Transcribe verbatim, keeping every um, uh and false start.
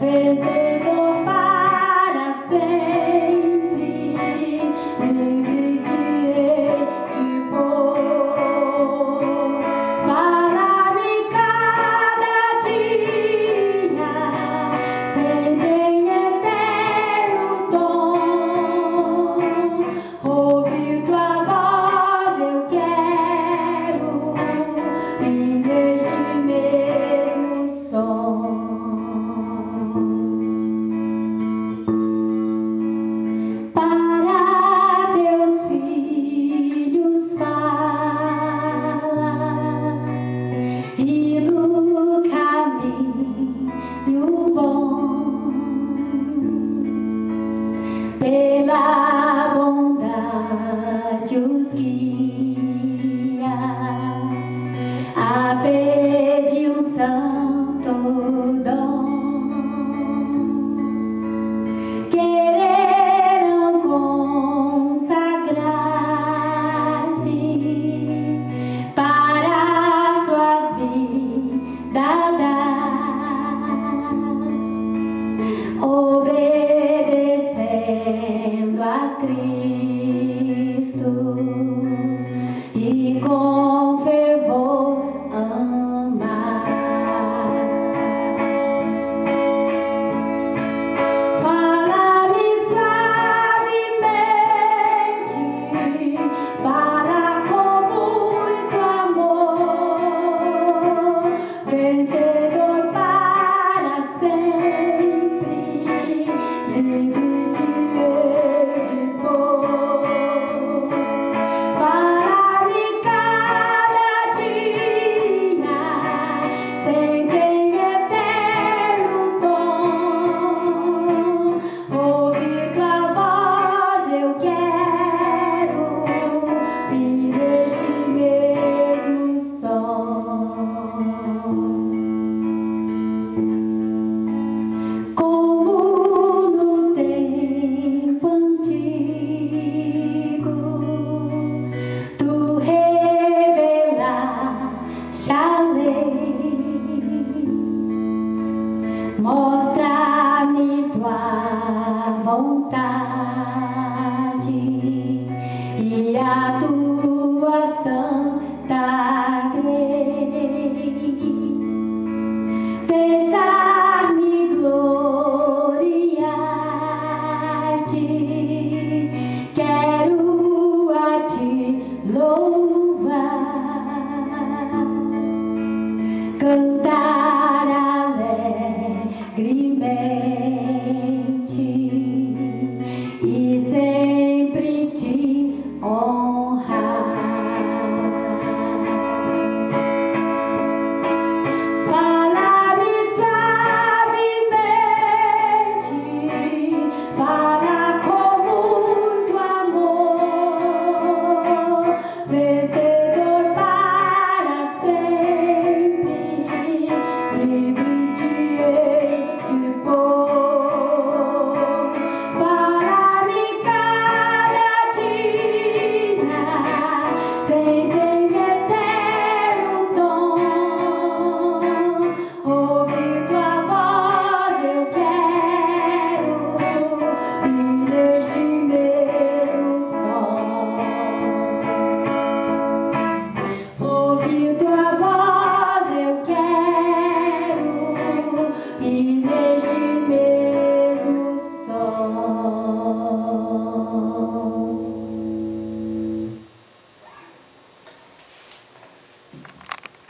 vencedor para sempre, livre de dor. Fala-me cada dia, sempre em eterno dom. Ouvir tua voz eu quero, e neste mesmo som. Pela bondade os guia a pedir um santo dom. Quererão consagrar-se para suas vidas dar, obedecendo a Cristo e com fervor amar. Fala-me suavemente, fala com muito amor, vencedor para sempre, livre. Mostrar